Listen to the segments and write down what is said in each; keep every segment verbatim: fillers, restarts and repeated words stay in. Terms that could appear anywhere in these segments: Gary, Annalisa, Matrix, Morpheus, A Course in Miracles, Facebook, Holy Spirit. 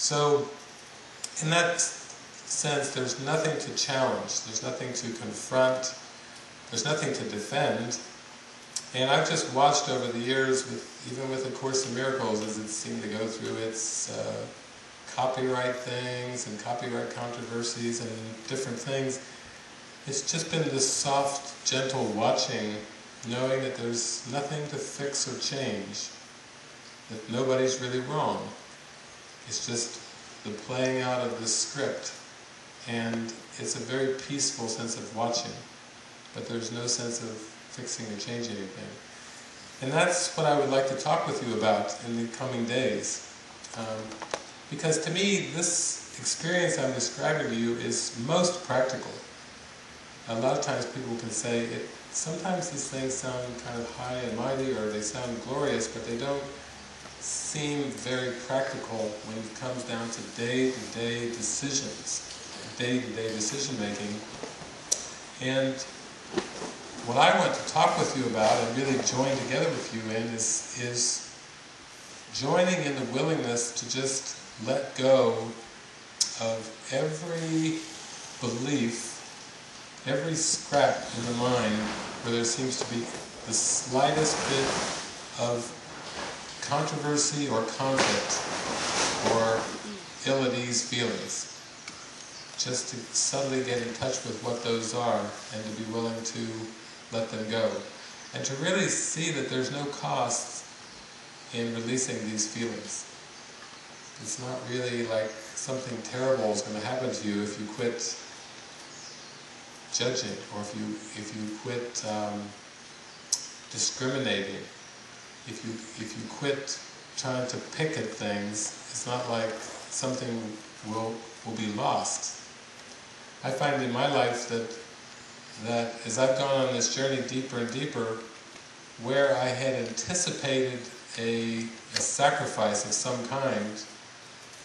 So, in that sense, there's nothing to challenge, there's nothing to confront, there's nothing to defend. And I've just watched over the years, with, even with A Course in Miracles, as it seemed to go through its uh, copyright things and copyright controversies and different things, it's just been this soft, gentle watching, knowing that there's nothing to fix or change, that nobody's really wrong. It's just the playing out of this script, and it's a very peaceful sense of watching, but there's no sense of fixing or changing anything. And that's what I would like to talk with you about in the coming days. Um, because to me, this experience I'm describing to you is most practical. A lot of times people can say, it, sometimes these things sound kind of high and mighty, or they sound glorious, but they don't seem very practical when it comes down to day-to-day decisions, day-to-day decision-making. And what I want to talk with you about, and really join together with you in, is, is joining in the willingness to just let go of every belief, every scrap in the mind where there seems to be the slightest bit of controversy or conflict or ill at ease feelings. Just to subtly get in touch with what those are and to be willing to let them go. And to really see that there's no cost in releasing these feelings. It's not really like something terrible is going to happen to you if you quit judging, or if you if you quit um, discriminating, if you if you quit trying to pick at things. It's not like something will will be lost. I find in my life that that as I've gone on this journey deeper and deeper, where I had anticipated a, a sacrifice of some kind,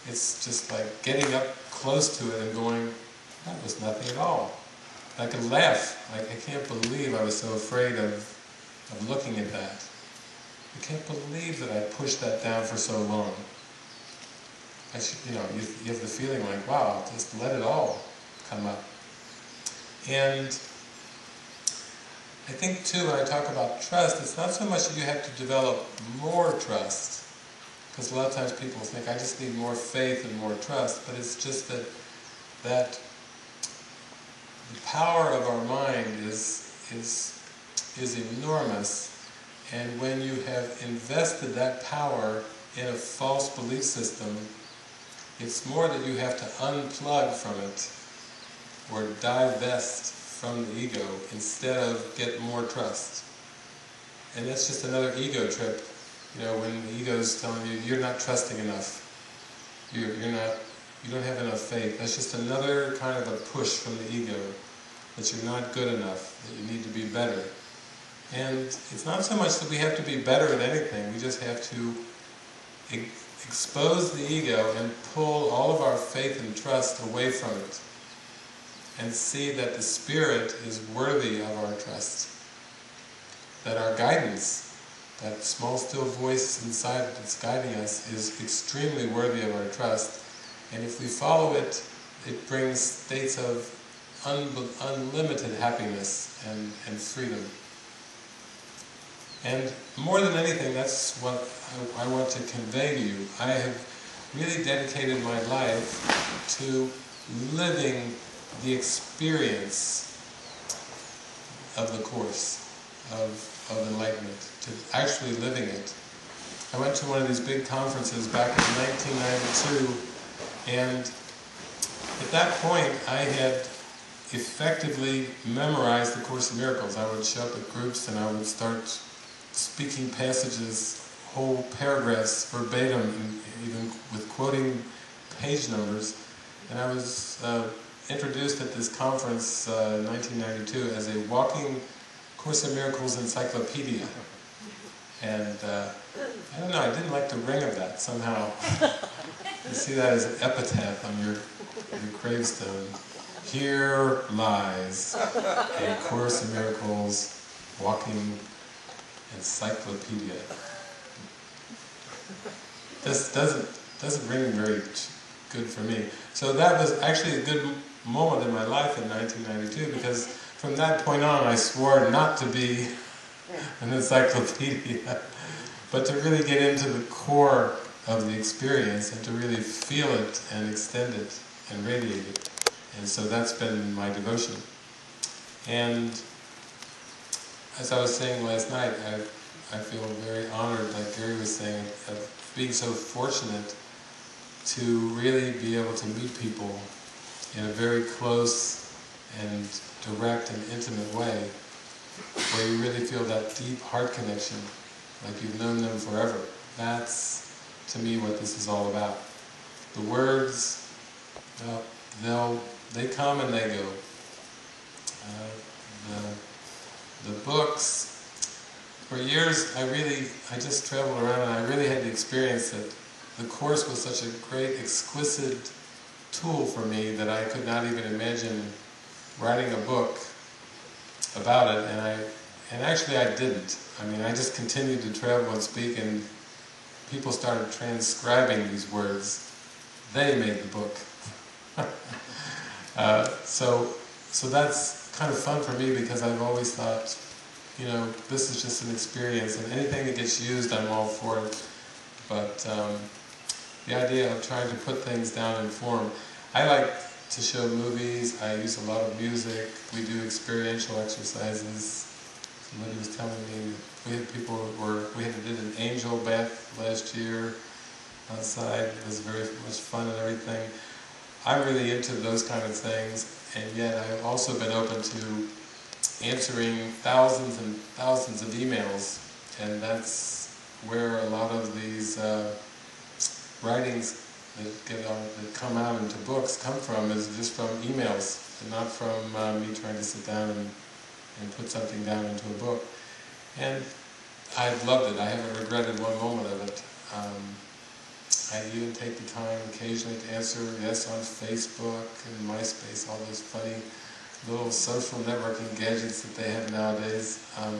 it's just like getting up close to it and going, that was nothing at all. I could laugh, like, I can't believe I was so afraid of, of looking at that. I can't believe that I pushed that down for so long. I should, you know, you, you have the feeling like, wow, just let it all come up. And I think too, when I talk about trust, it's not so much that you have to develop more trust, because a lot of times people think, I just need more faith and more trust, but it's just that, that the power of our mind is, is, is enormous, and when you have invested that power in a false belief system, it's more that you have to unplug from it, or divest from the ego, instead of get more trust. And that's just another ego trip, you know, when the ego's telling you, you're not trusting enough, you're, you're not you don't have enough faith. That's just another kind of a push from the ego, that you're not good enough, that you need to be better. And it's not so much that we have to be better at anything, we just have to e expose the ego and pull all of our faith and trust away from it, and see that the Spirit is worthy of our trust, that our guidance, that small still voice inside that's guiding us, is extremely worthy of our trust. And if we follow it, it brings states of un unlimited happiness and, and freedom. And more than anything, that's what I, I want to convey to you. I have really dedicated my life to living the experience of the Course of, of Enlightenment, to actually living it. I went to one of these big conferences back in nineteen ninety-two, and at that point, I had effectively memorized the Course in Miracles. I would show up at groups and I would start speaking passages, whole paragraphs verbatim, and even with quoting page numbers. And I was uh, introduced at this conference uh, in nineteen ninety-two as a walking Course in Miracles encyclopedia. And uh, I don't know, I didn't like the ring of that somehow. You see that as an epitaph on your, your gravestone. Here lies a Course in Miracles walking encyclopedia. This doesn't, doesn't ring very good for me. So that was actually a good moment in my life in nineteen ninety-two, because from that point on I swore not to be an encyclopedia, but to really get into the core of the experience and to really feel it and extend it and radiate it. And so that's been my devotion. And as I was saying last night, I, I feel very honored, like Gary was saying, of being so fortunate to really be able to meet people in a very close and direct and intimate way, where you really feel that deep heart connection, like you've known them forever. That's, to me, what this is all about. The words, uh, they'll, they come and they go. Uh, the, the books, for years I really, I just traveled around and I really had the experience that the Course was such a great, exquisite tool for me that I could not even imagine writing a book about it, and I, and actually I didn't. I mean, I just continued to travel and speak, and people started transcribing these words. They made the book. uh, so, so that's kind of fun for me, because I've always thought, you know, this is just an experience, and anything that gets used, I'm all for it. But um, the idea of trying to put things down in form, I like to show movies, I use a lot of music, we do experiential exercises. Somebody was telling me we had people who were, we had did an angel bath last year outside. It was very much fun and everything. I'm really into those kind of things, and yet I've also been open to answering thousands and thousands of emails, and that's where a lot of these uh, writings that, get on, that come out into books come from, is just from emails, and not from uh, me trying to sit down and, and put something down into a book. And I've loved it. I haven't regretted one moment of it. Um, I even take the time occasionally to answer yes on Facebook and MySpace, all those funny little social networking gadgets that they have nowadays. Um,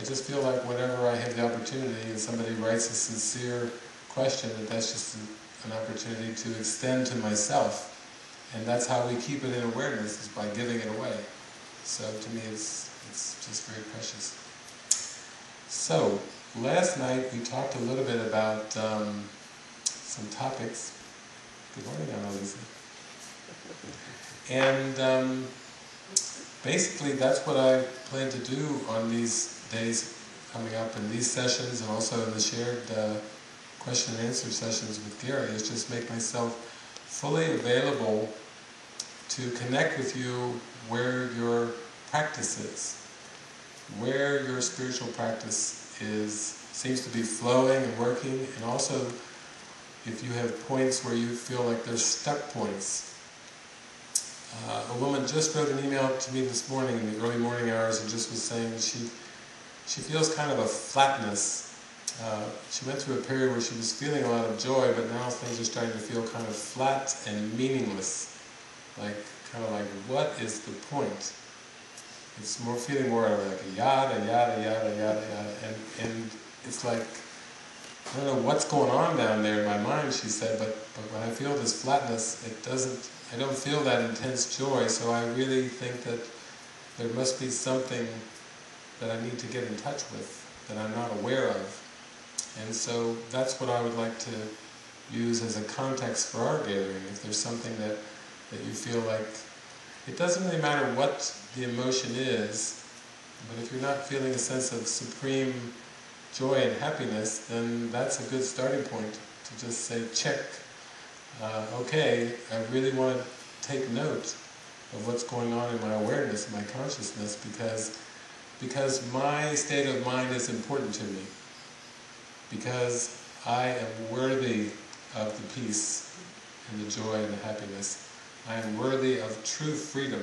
I just feel like whenever I have the opportunity and somebody writes a sincere question, that that's just an opportunity to extend to myself. And that's how we keep it in awareness, is by giving it away. So to me it's, it's just very precious. So, last night we talked a little bit about um, some topics. Good morning, Annalisa. And um, basically that's what I plan to do on these days coming up, in these sessions and also in the shared uh, question and answer sessions with Gary, is just make myself fully available to connect with you where your practice is, where your spiritual practice is, seems to be flowing and working, and also if you have points where you feel like there's stuck points. Uh, a woman just wrote an email to me this morning in the early morning hours and just was saying she, she feels kind of a flatness. Uh, she went through a period where she was feeling a lot of joy, but now things are starting to feel kind of flat and meaningless. Like, kind of like, what is the point? It's more feeling more like a yada, yada, yada, yada, yada. And, and it's like, I don't know what's going on down there in my mind, she said, but, but when I feel this flatness, it doesn't, I don't feel that intense joy, so I really think that there must be something that I need to get in touch with, that I'm not aware of. And so that's what I would like to use as a context for our gathering. If there's something that, that you feel like, it doesn't really matter what the emotion is, but if you're not feeling a sense of supreme joy and happiness, then that's a good starting point to just say, check. Uh, okay, I really want to take note of what's going on in my awareness, in my consciousness, because, because my state of mind is important to me. Because I am worthy of the peace and the joy and the happiness. I am worthy of true freedom.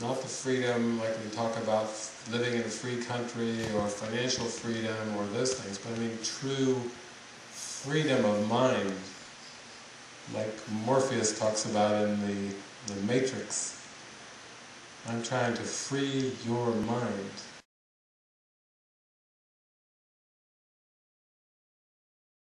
Not the freedom like we talk about living in a free country or financial freedom or those things, but I mean true freedom of mind, like Morpheus talks about in the, the Matrix. I'm trying to free your mind.